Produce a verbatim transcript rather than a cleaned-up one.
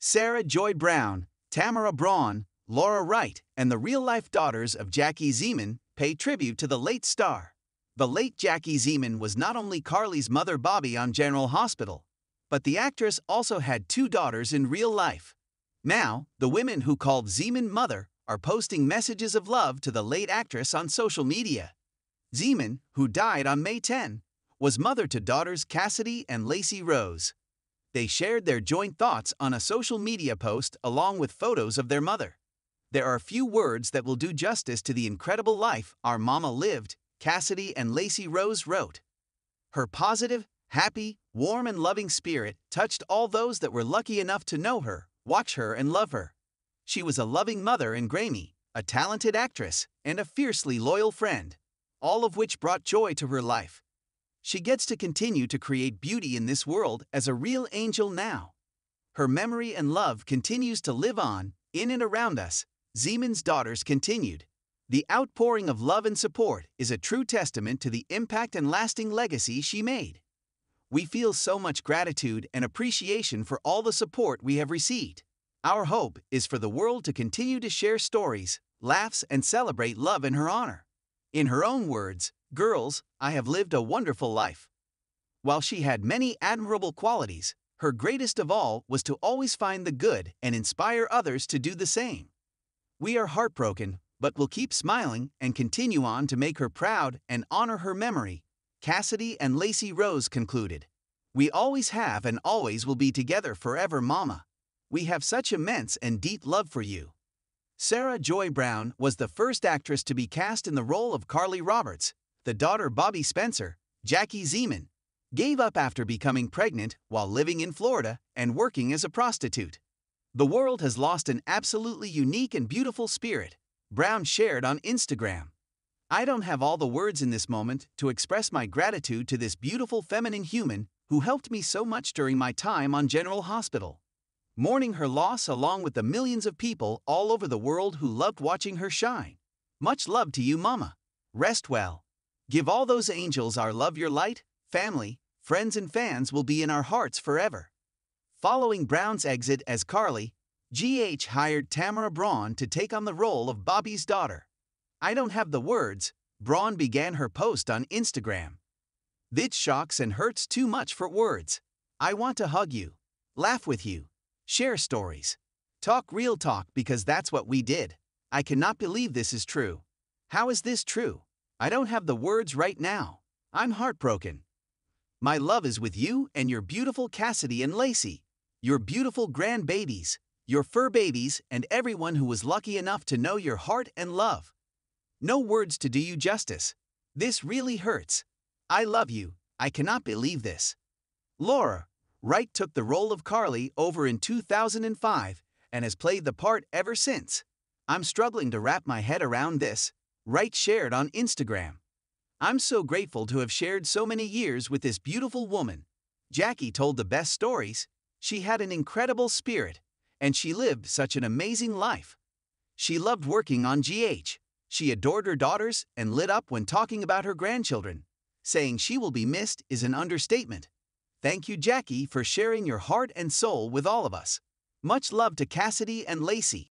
Sarah Joy Brown, Tamara Braun, Laura Wright, and the real-life daughters of Jackie Zeman pay tribute to the late star. The late Jackie Zeman was not only Carly's mother Bobby on General Hospital, but the actress also had two daughters in real life. Now, the women who called Zeman mother are posting messages of love to the late actress on social media. Zeman, who died on May tenth, was mother to daughters Cassidy and Lacey Rose. They shared their joint thoughts on a social media post along with photos of their mother. There are few words that will do justice to the incredible life our mama lived, Cassidy and Lacey Rose wrote. Her positive, happy, warm and loving spirit touched all those that were lucky enough to know her, watch her and love her. She was a loving mother and Grammy, a talented actress, and a fiercely loyal friend, all of which brought joy to her life. She gets to continue to create beauty in this world as a real angel now. Her memory and love continues to live on, in and around us, Zeman's daughters continued. The outpouring of love and support is a true testament to the impact and lasting legacy she made. We feel so much gratitude and appreciation for all the support we have received. Our hope is for the world to continue to share stories, laughs, and celebrate love in her honor. In her own words, "Girls, I have lived a wonderful life." While she had many admirable qualities, her greatest of all was to always find the good and inspire others to do the same. We are heartbroken, but will keep smiling and continue on to make her proud and honor her memory, Cassidy and Lacey Rose concluded. "We always have and always will be together forever, Mama. We have such immense and deep love for you." Sarah Joy Brown was the first actress to be cast in the role of Carly Roberts, the daughter Bobby Spencer, Jackie Zeman, gave up after becoming pregnant while living in Florida and working as a prostitute. "The world has lost an absolutely unique and beautiful spirit," Brown shared on Instagram. "I don't have all the words in this moment to express my gratitude to this beautiful feminine human who helped me so much during my time on General Hospital." Mourning her loss along with the millions of people all over the world who loved watching her shine. "Much love to you, Mama. Rest well. Give all those angels our love. Your light, family, friends and fans will be in our hearts forever." Following Brown's exit as Carly, G H hired Tamara Braun to take on the role of Bobby's daughter. "I don't have the words," Braun began her post on Instagram. "This shocks and hurts too much for words. I want to hug you, laugh with you, share stories, talk real talk because that's what we did. I cannot believe this is true. How is this true? I don't have the words right now. I'm heartbroken. My love is with you and your beautiful Cassidy and Lacey, your beautiful grandbabies, your fur babies, and everyone who was lucky enough to know your heart and love. No words to do you justice. This really hurts. I love you. I cannot believe this." Laura Wright took the role of Carly over in two thousand five and has played the part ever since. "I'm struggling to wrap my head around this," Wright shared on Instagram. "I'm so grateful to have shared so many years with this beautiful woman. Jackie told the best stories. She had an incredible spirit, and she lived such an amazing life. She loved working on G H. She adored her daughters and lit up when talking about her grandchildren. Saying she will be missed is an understatement. Thank you, Jackie, for sharing your heart and soul with all of us. Much love to Cassidy and Lacey."